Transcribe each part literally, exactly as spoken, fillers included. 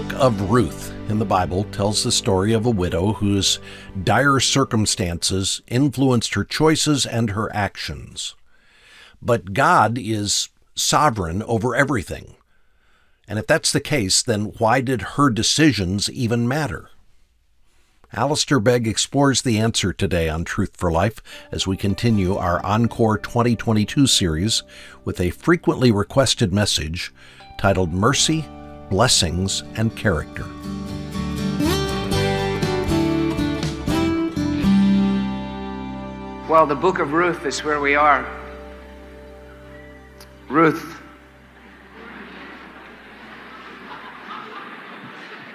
book of Ruth in the Bible tells the story of a widow whose dire circumstances influenced her choices and her actions. But God is sovereign over everything. And if that's the case, then why did her decisions even matter? Alistair Begg explores the answer today on Truth for Life as we continue our Encore twenty twenty-two series with a frequently requested message titled Mercy, Blessings, and Character. Well, the book of Ruth is where we are. Ruth.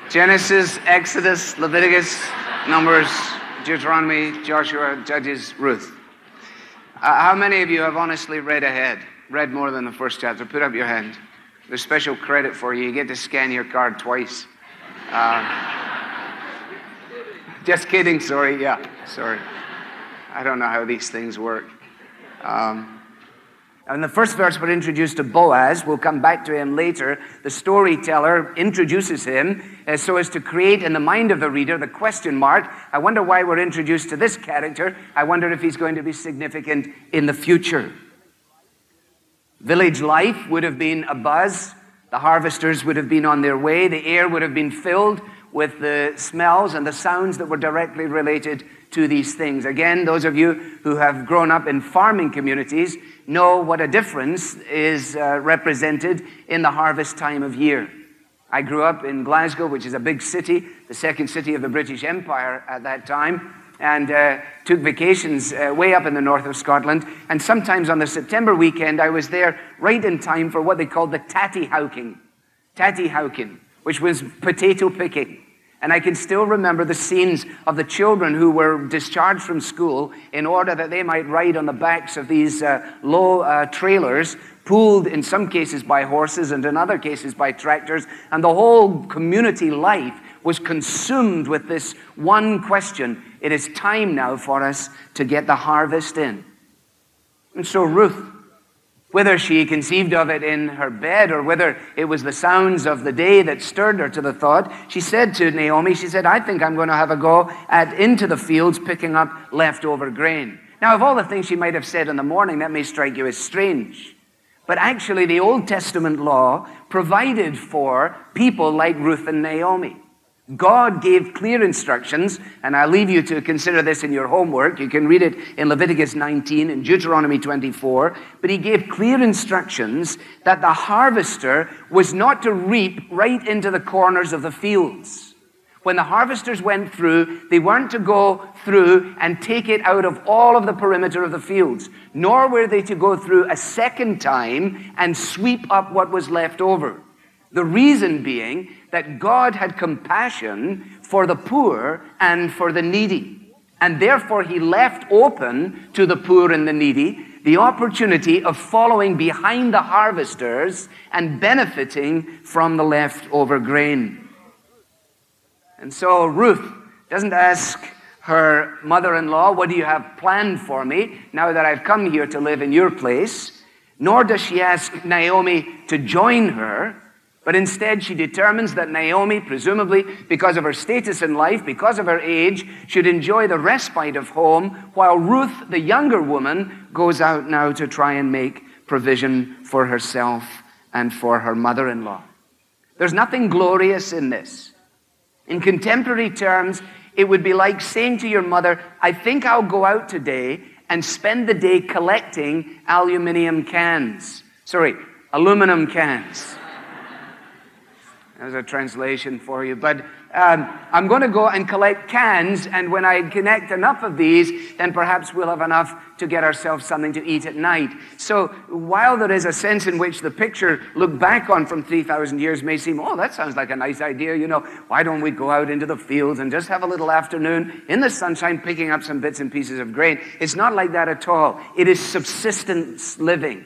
Genesis, Exodus, Leviticus, Numbers, Deuteronomy, Joshua, Judges, Ruth. Uh, how many of you have honestly read ahead? Read more than the first chapter? Put up your hand. There's special credit for you. You get to scan your card twice. Uh, just kidding, sorry. Yeah, sorry. I don't know how these things work. Um, in the first verse, we're introduced to Boaz. We'll come back to him later. The storyteller introduces him uh, so as to create in the mind of the reader the question mark. I wonder why we're introduced to this character. I wonder if he's going to be significant in the future. Village life would have been abuzz. The harvesters would have been on their way. The air would have been filled with the smells and the sounds that were directly related to these things. Again, those of you who have grown up in farming communities know what a difference is uh, represented in the harvest time of year. I grew up in Glasgow, which is a big city, the second city of the British Empire at that time, and uh, took vacations uh, way up in the north of Scotland. And sometimes on the September weekend, I was there right in time for what they called the tatty howking, tatty howking, which was potato picking. And I can still remember the scenes of the children who were discharged from school in order that they might ride on the backs of these uh, low uh, trailers, pulled in some cases by horses and in other cases by tractors. And the whole community life was consumed with this one question. It is time now for us to get the harvest in. And so Ruth, whether she conceived of it in her bed or whether it was the sounds of the day that stirred her to the thought, she said to Naomi, she said, I think I'm going to have a go at into the fields picking up leftover grain. Now, of all the things she might have said in the morning, that may strike you as strange. But actually, the Old Testament law provided for people like Ruth and Naomi. God gave clear instructions, and I leave you to consider this in your homework. You can read it in Leviticus nineteen and Deuteronomy twenty-four. But he gave clear instructions that the harvester was not to reap right into the corners of the fields. When the harvesters went through, they weren't to go through and take it out of all of the perimeter of the fields, nor were they to go through a second time and sweep up what was left over. The reason being that God had compassion for the poor and for the needy. And therefore, he left open to the poor and the needy the opportunity of following behind the harvesters and benefiting from the leftover grain. And so Ruth doesn't ask her mother-in-law, what do you have planned for me now that I've come here to live in your place? Nor does she ask Naomi to join her. But instead, she determines that Naomi, presumably because of her status in life, because of her age, should enjoy the respite of home, while Ruth, the younger woman, goes out now to try and make provision for herself and for her mother-in-law. There's nothing glorious in this. In contemporary terms, it would be like saying to your mother, I think I'll go out today and spend the day collecting aluminum cans. Sorry, aluminum cans. There's a translation for you, but um, I'm going to go and collect cans, and when I connect enough of these, then perhaps we'll have enough to get ourselves something to eat at night. So while there is a sense in which the picture looked back on from three thousand years may seem, oh, that sounds like a nice idea, you know, why don't we go out into the fields and just have a little afternoon in the sunshine picking up some bits and pieces of grain. It's not like that at all. It is subsistence living.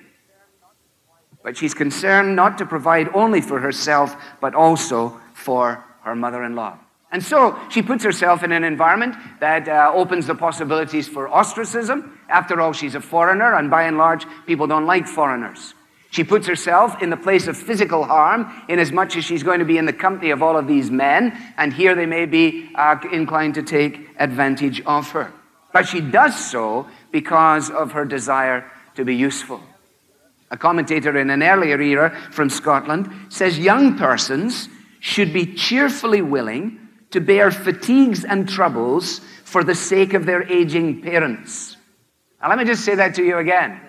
But she's concerned not to provide only for herself, but also for her mother-in-law. And so she puts herself in an environment that uh, opens the possibilities for ostracism. After all, she's a foreigner, and by and large, people don't like foreigners. She puts herself in the place of physical harm, inasmuch as she's going to be in the company of all of these men, and here they may be uh, inclined to take advantage of her. But she does so because of her desire to be useful. A commentator in an earlier era from Scotland says young persons should be cheerfully willing to bear fatigues and troubles for the sake of their aging parents. Now, let me just say that to you again.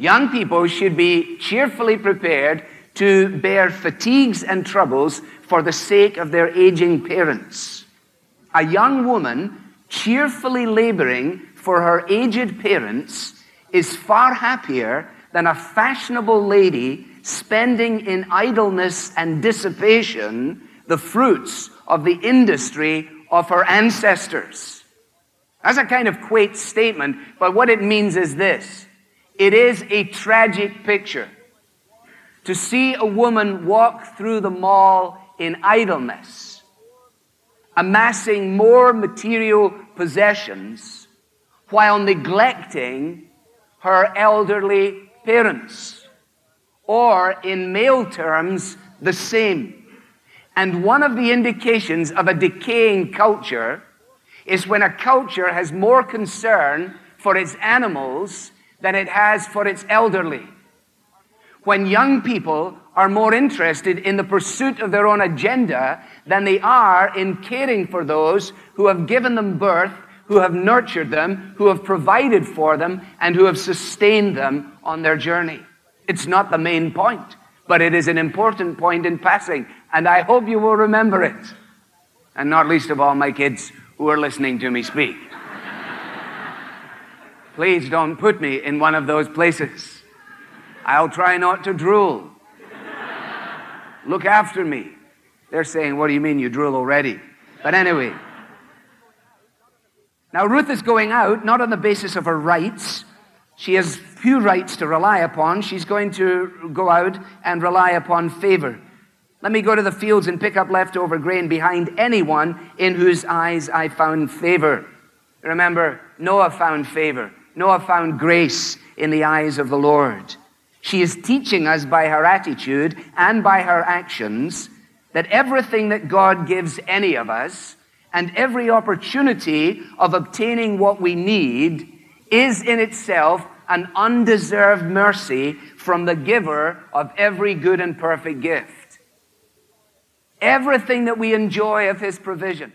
Young people should be cheerfully prepared to bear fatigues and troubles for the sake of their aging parents. A young woman cheerfully laboring for her aged parents is far happier than a fashionable lady spending in idleness and dissipation the fruits of the industry of her ancestors. That's a kind of quaint statement, but what it means is this. It is a tragic picture to see a woman walk through the mall in idleness, amassing more material possessions while neglecting her elderly parents, or in male terms, the same. And one of the indications of a decaying culture is when a culture has more concern for its animals than it has for its elderly. When young people are more interested in the pursuit of their own agenda than they are in caring for those who have given them birth, who have nurtured them, who have provided for them, and who have sustained them on their journey. It's not the main point, but it is an important point in passing, and I hope you will remember it. And not least of all my kids who are listening to me speak. Please don't put me in one of those places. I'll try not to drool. Look after me. They're saying, what do you mean you drool already? But anyway. Now Ruth is going out, not on the basis of her rights. She has few rights to rely upon. She's going to go out and rely upon favor. Let me go to the fields and pick up leftover grain behind anyone in whose eyes I found favor. Remember, Noah found favor. Noah found grace in the eyes of the Lord. She is teaching us by her attitude and by her actions that everything that God gives any of us and every opportunity of obtaining what we need is in itself an undeserved mercy from the giver of every good and perfect gift. Everything that we enjoy of his provision,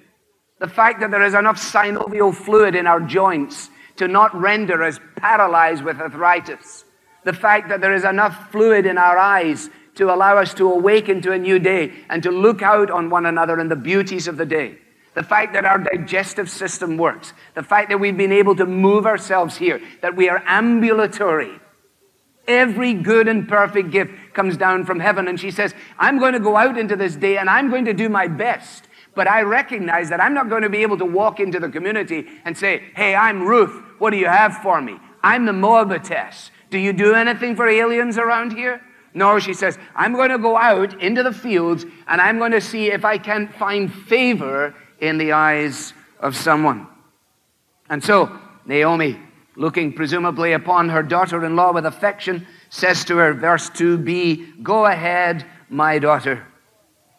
the fact that there is enough synovial fluid in our joints to not render us paralyzed with arthritis. The fact that there is enough fluid in our eyes to allow us to awaken to a new day and to look out on one another and the beauties of the day. The fact that our digestive system works. The fact that we've been able to move ourselves here, that we are ambulatory. Every good and perfect gift comes down from heaven. And she says, I'm going to go out into this day and I'm going to do my best. But I recognize that I'm not going to be able to walk into the community and say, hey, I'm Ruth. What do you have for me? I'm the Moabitess. Do you do anything for aliens around here? No, she says, I'm going to go out into the fields and I'm going to see if I can find favor in the eyes of someone. And so Naomi, looking presumably upon her daughter-in-law with affection, says to her, verse two b, go ahead, my daughter.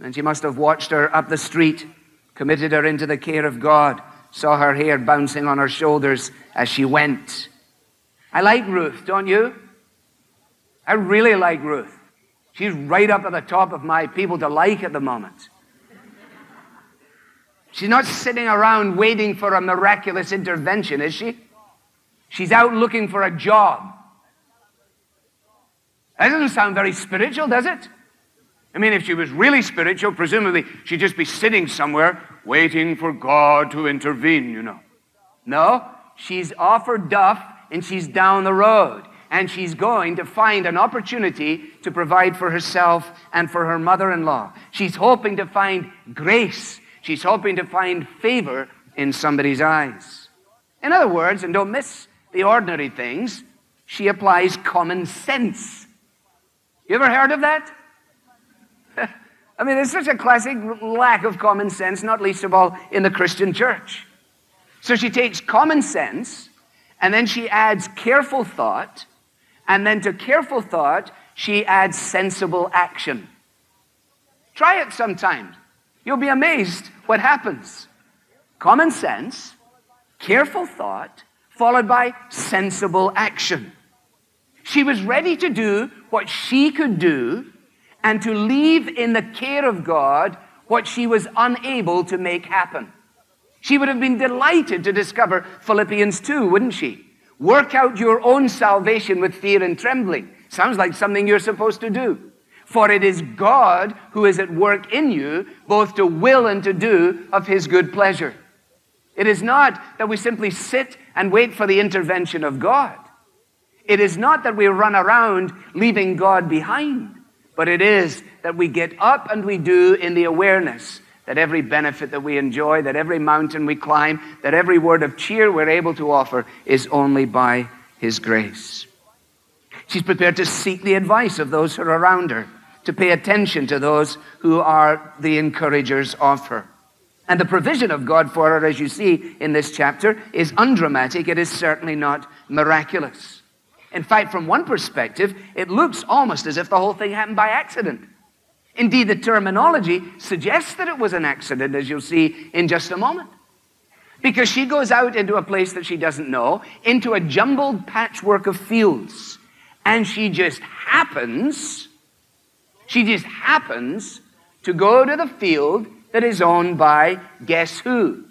And she must have watched her up the street, committed her into the care of God, saw her hair bouncing on her shoulders as she went. I like Ruth, don't you? I really like Ruth. She's right up at the top of my people to like at the moment. She's not sitting around waiting for a miraculous intervention, is she? She's out looking for a job. That doesn't sound very spiritual, does it? I mean, if she was really spiritual, presumably she'd just be sitting somewhere waiting for God to intervene, you know. No, she's off her duff and she's down the road. And she's going to find an opportunity to provide for herself and for her mother-in-law. She's hoping to find grace. She's hoping to find favor in somebody's eyes. In other words, and don't miss the ordinary things, she applies common sense. You ever heard of that? I mean, there's such a classic lack of common sense, not least of all in the Christian church. So she takes common sense, and then she adds careful thought, and then to careful thought, she adds sensible action. Try it sometime. You'll be amazed what happens. Common sense, careful thought, followed by sensible action. She was ready to do what she could do and to leave in the care of God what she was unable to make happen. She would have been delighted to discover Philippians two, wouldn't she? Work out your own salvation with fear and trembling. Sounds like something you're supposed to do. For it is God who is at work in you, both to will and to do of his good pleasure. It is not that we simply sit and wait for the intervention of God. It is not that we run around leaving God behind, but it is that we get up and we do in the awareness that every benefit that we enjoy, that every mountain we climb, that every word of cheer we're able to offer is only by his grace. She's prepared to seek the advice of those who are around her, to pay attention to those who are the encouragers of her. And the provision of God for her, as you see in this chapter, is undramatic. It is certainly not miraculous. In fact, from one perspective, it looks almost as if the whole thing happened by accident. Indeed, the terminology suggests that it was an accident, as you'll see in just a moment. Because she goes out into a place that she doesn't know, into a jumbled patchwork of fields. And she just happens, she just happens to go to the field that is owned by, guess who?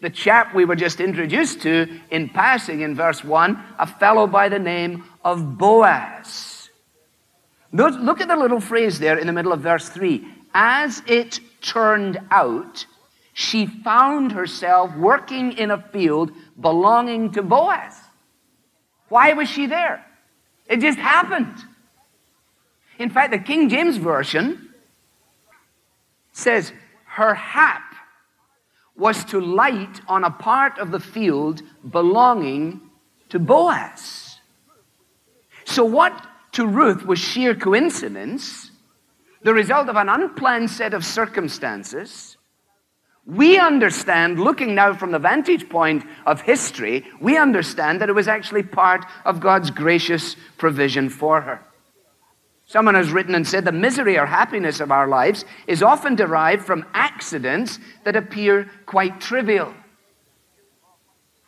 The chap we were just introduced to in passing in verse one, a fellow by the name of Boaz. Look at the little phrase there in the middle of verse three. As it turned out, she found herself working in a field belonging to Boaz. Why was she there? It just happened. In fact, the King James Version says her hap was to light on a part of the field belonging to Boaz. So what to Ruth was sheer coincidence, the result of an unplanned set of circumstances, we understand, looking now from the vantage point of history, we understand that it was actually part of God's gracious provision for her. Someone has written and said, the misery or happiness of our lives is often derived from accidents that appear quite trivial.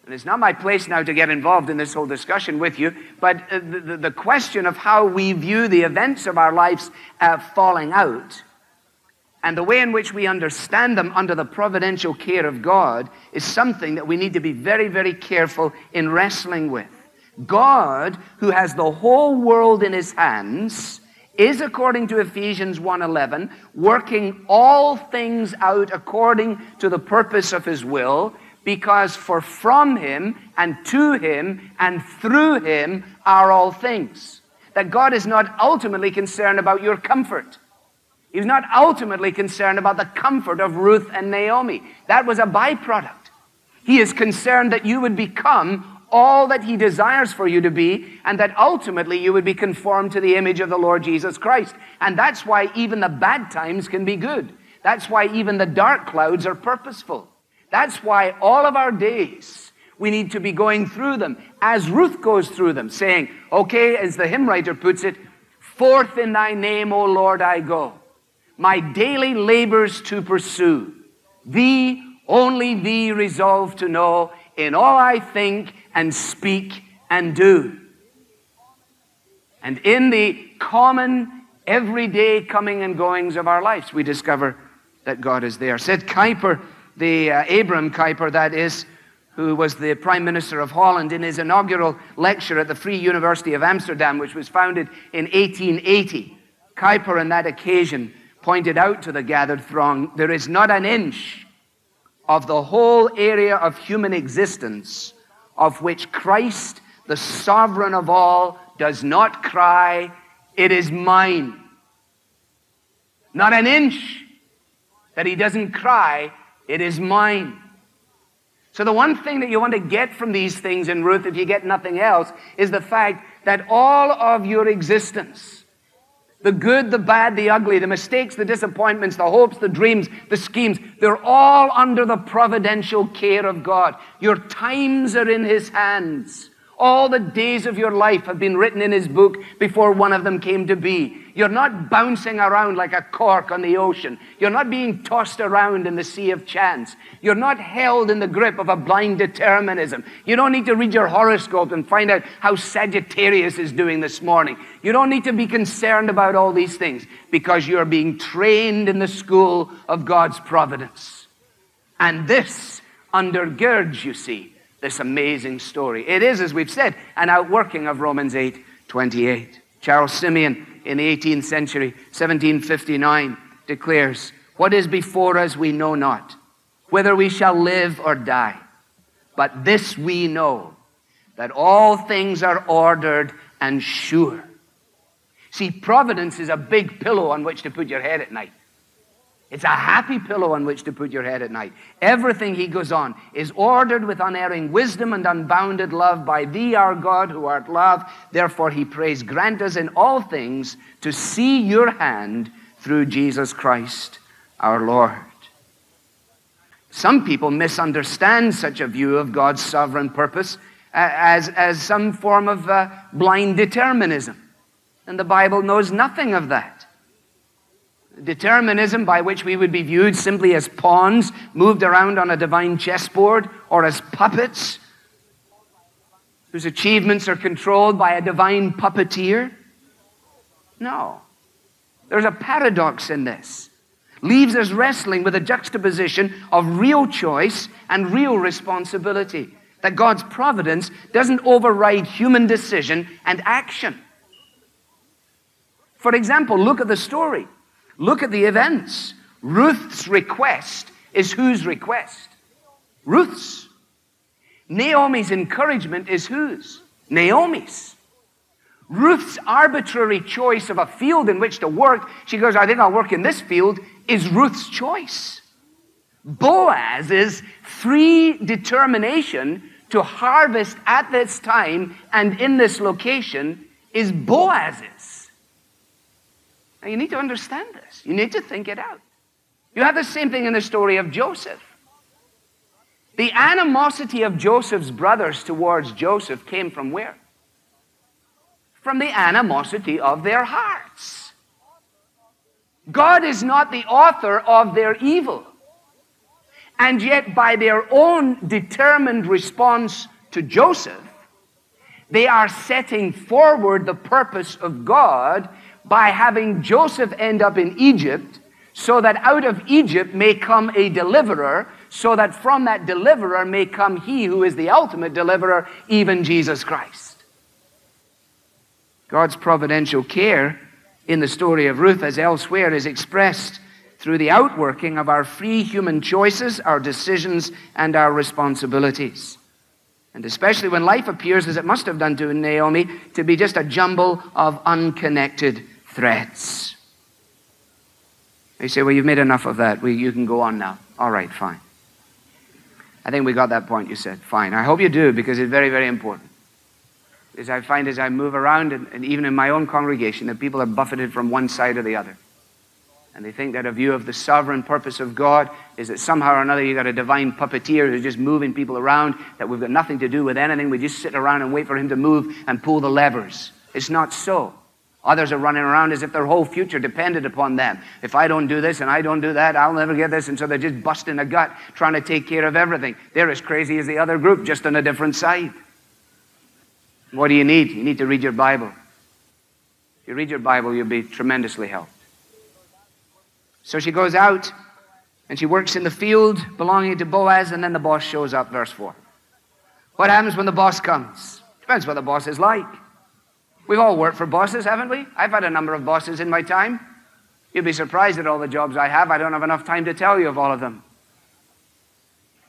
And it's not my place now to get involved in this whole discussion with you, but the question of how we view the events of our lives falling out and the way in which we understand them under the providential care of God is something that we need to be very, very careful in wrestling with. God, who has the whole world in his hands, is, according to Ephesians one eleven, working all things out according to the purpose of his will, because for from him and to him and through him are all things. That God is not ultimately concerned about your comfort. He was not ultimately concerned about the comfort of Ruth and Naomi. That was a byproduct. He is concerned that you would become all that he desires for you to be, and that ultimately you would be conformed to the image of the Lord Jesus Christ. And that's why even the bad times can be good. That's why even the dark clouds are purposeful. That's why all of our days we need to be going through them, as Ruth goes through them, saying, okay, as the hymn writer puts it, forth in thy name, O Lord, I go. My daily labors to pursue, thee, only thee resolve to know, in all I think and speak and do. And in the common, everyday coming and goings of our lives, we discover that God is there. Said Kuyper, the uh, Abraham Kuyper, that is, who was the Prime Minister of Holland, in his inaugural lecture at the Free University of Amsterdam, which was founded in eighteen eighty. Kuyper, on that occasion, pointed out to the gathered throng, there is not an inch of the whole area of human existence of which Christ, the sovereign of all, does not cry, it is mine. Not an inch that he doesn't cry, it is mine. So the one thing that you want to get from these things in Ruth, if you get nothing else, is the fact that all of your existence, the good, the bad, the ugly, the mistakes, the disappointments, the hopes, the dreams, the schemes, they're all under the providential care of God. Your times are in his hands. All the days of your life have been written in his book before one of them came to be. You're not bouncing around like a cork on the ocean. You're not being tossed around in the sea of chance. You're not held in the grip of a blind determinism. You don't need to read your horoscope and find out how Sagittarius is doing this morning. You don't need to be concerned about all these things because you're being trained in the school of God's providence. And this undergirds, you see, this amazing story. It is, as we've said, an outworking of Romans eight twenty-eight. Charles Simeon, in the eighteenth century, seventeen fifty-nine, declares, "What is before us we know not, whether we shall live or die. But this we know, that all things are ordered and sure." See, providence is a big pillow on which to put your head at night. It's a happy pillow on which to put your head at night. Everything, he goes on, is ordered with unerring wisdom and unbounded love by thee, our God, who art love. Therefore, he prays, grant us in all things to see your hand through Jesus Christ, our Lord. Some people misunderstand such a view of God's sovereign purpose as, as some form of uh, blind determinism. And the Bible knows nothing of that. Determinism by which we would be viewed simply as pawns moved around on a divine chessboard or as puppets whose achievements are controlled by a divine puppeteer? No. There's a paradox in this. Leaves us wrestling with a juxtaposition of real choice and real responsibility. That God's providence doesn't override human decision and action. For example, look at the story. Look at the events. Ruth's request is whose request? Ruth's. Naomi's encouragement is whose? Naomi's. Ruth's arbitrary choice of a field in which to work, she goes, I think I'll work in this field, is Ruth's choice. Boaz's free determination to harvest at this time and in this location is Boaz's. Now, you need to understand this. You need to think it out. You have the same thing in the story of Joseph. The animosity of Joseph's brothers towards Joseph came from where? From the animosity of their hearts. God is not the author of their evil. And yet, by their own determined response to Joseph, they are setting forward the purpose of God by having Joseph end up in Egypt, so that out of Egypt may come a deliverer, so that from that deliverer may come he who is the ultimate deliverer, even Jesus Christ. God's providential care in the story of Ruth, as elsewhere, is expressed through the outworking of our free human choices, our decisions, and our responsibilities. And especially when life appears, as it must have done to Naomi, to be just a jumble of unconnected threats. You say, well, you've made enough of that. We, you can go on now. All right, fine. I think we got that point you said. Fine. I hope you do, because it's very, very important. As I find as I move around, and, and even in my own congregation, that people are buffeted from one side or the other. And they think that a view of the sovereign purpose of God is that somehow or another you've got a divine puppeteer who's just moving people around, that we've got nothing to do with anything. We just sit around and wait for him to move and pull the levers. It's not so. Others are running around as if their whole future depended upon them. If I don't do this and I don't do that, I'll never get this. And so they're just busting a gut, trying to take care of everything. They're as crazy as the other group, just on a different side. What do you need? You need to read your Bible. If you read your Bible, you'll be tremendously helped. So she goes out, and she works in the field belonging to Boaz, and then the boss shows up, verse four. What happens when the boss comes? Depends what the boss is like. We've all worked for bosses, haven't we? I've had a number of bosses in my time. You'd be surprised at all the jobs I have. I don't have enough time to tell you of all of them.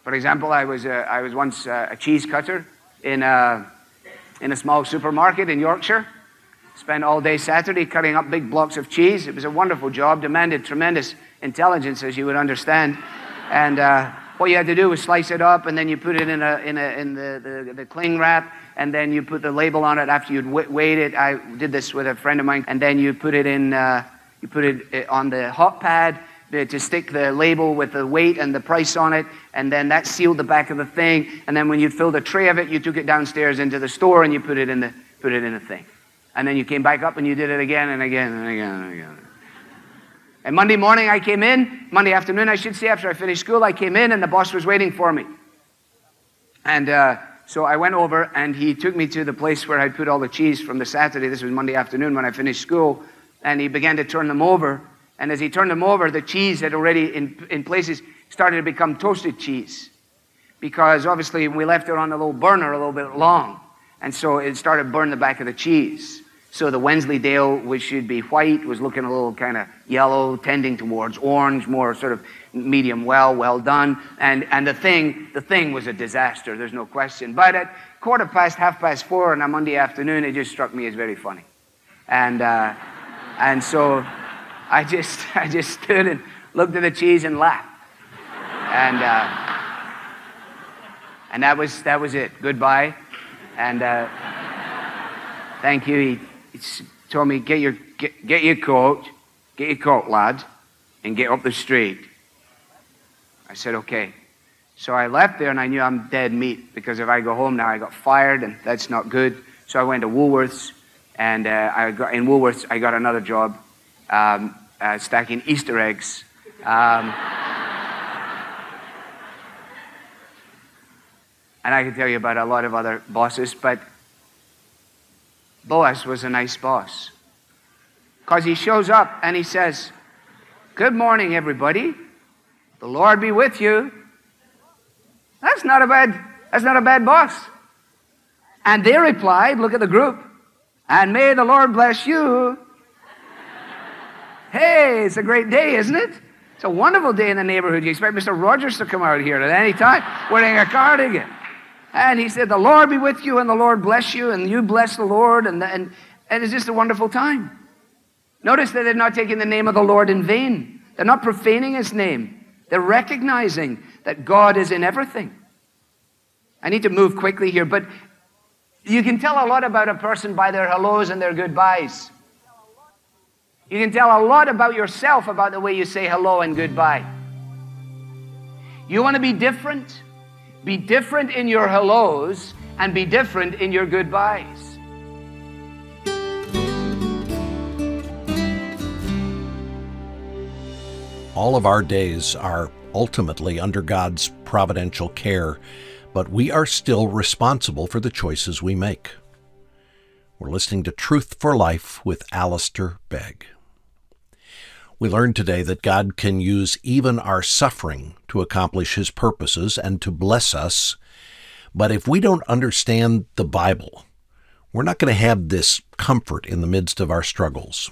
For example, I was, uh, I was once uh, a cheese cutter in a, in a small supermarket in Yorkshire. Spent all day Saturday cutting up big blocks of cheese. It was a wonderful job, demanded tremendous intelligence, as you would understand. And uh, what you had to do was slice it up, and then you put it in, a, in, a, in the, the, the cling wrap, and then you put the label on it after you'd weighed it. I did this with a friend of mine. And then you put it in, uh, you put it on the hot pad, to, to stick the label with the weight and the price on it, and then that sealed the back of the thing, and then when you filled a tray of it, you took it downstairs into the store and you put it in the, put it in the thing. And then you came back up and you did it again and again and again and again. And Monday morning I came in, Monday afternoon I should say, after I finished school, I came in and the boss was waiting for me. And uh, so I went over and he took me to the place where I'd put all the cheese from the Saturday. This was Monday afternoon when I finished school. And he began to turn them over. And as he turned them over, the cheese had already, in, in places, started to become toasted cheese. Because obviously we left it on a little burner a little bit long. And so it started burning the back of the cheese. So the Wensleydale, which should be white, was looking a little kind of yellow, tending towards orange, more sort of medium well, well done. And, and the thing, the thing was a disaster, there's no question. But at quarter past, half past four on a Monday afternoon, it just struck me as very funny. And, uh, and so I just, I just stood and looked at the cheese and laughed. And, uh, and that was, that was it. Goodbye. And uh, thank you. He, It's told me, get your, get, get your coat, get your coat, lad, and get up the street. I said, okay. So I left there, and I knew I'm dead meat, because if I go home now, I got fired, and that's not good. So I went to Woolworths, and uh, I got, in Woolworths, I got another job, um, uh, stacking Easter eggs. Um, and I can tell you about a lot of other bosses, but Boaz was a nice boss, because he shows up and he says, good morning, everybody. The Lord be with you. That's not a bad, that's not a bad boss. And they replied, look at the group, and may the Lord bless you. Hey, it's a great day, isn't it? It's a wonderful day in the neighborhood. You expect Mister Rogers to come out here at any time wearing a cardigan. And he said, the Lord be with you, and the Lord bless you, and you bless the Lord, and, and, and it's just a wonderful time. Notice that they're not taking the name of the Lord in vain. They're not profaning his name. They're recognizing that God is in everything. I need to move quickly here, but you can tell a lot about a person by their hellos and their goodbyes. You can tell a lot about yourself about the way you say hello and goodbye. You want to be different? Be different in your hellos and be different in your goodbyes. All of our days are ultimately under God's providential care, but we are still responsible for the choices we make. We're listening to Truth for Life with Alistair Begg. We learned today that God can use even our suffering to accomplish his purposes and to bless us. But if we don't understand the Bible, we're not going to have this comfort in the midst of our struggles.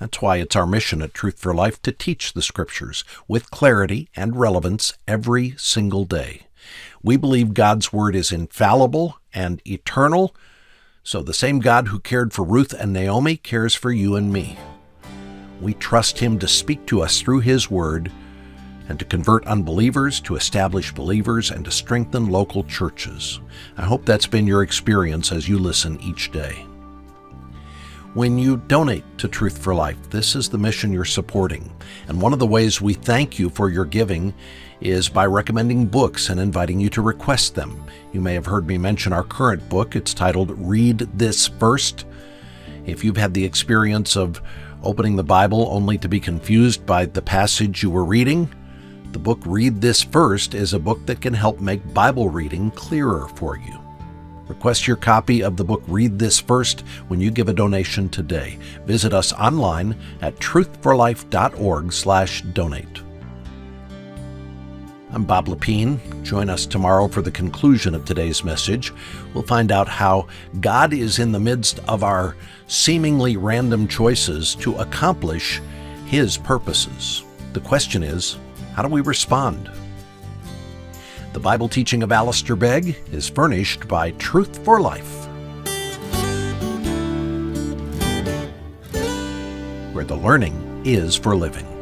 That's why it's our mission at Truth for Life to teach the Scriptures with clarity and relevance every single day. We believe God's Word is infallible and eternal, so the same God who cared for Ruth and Naomi cares for you and me. We trust him to speak to us through his word and to convert unbelievers, to establish believers, and to strengthen local churches. I hope that's been your experience as you listen each day. When you donate to Truth for Life, this is the mission you're supporting. And one of the ways we thank you for your giving is by recommending books and inviting you to request them. You may have heard me mention our current book. It's titled Read This First. If you've had the experience of opening the Bible only to be confused by the passage you were reading, the book Read This First is a book that can help make Bible reading clearer for you. Request your copy of the book Read This First when you give a donation today. Visit us online at truth for life dot org slash donate. I'm Bob Lapine. Join us tomorrow for the conclusion of today's message. We'll find out how God is in the midst of our seemingly random choices to accomplish his purposes. The question is, how do we respond? The Bible teaching of Alistair Begg is furnished by Truth for Life, where the learning is for living.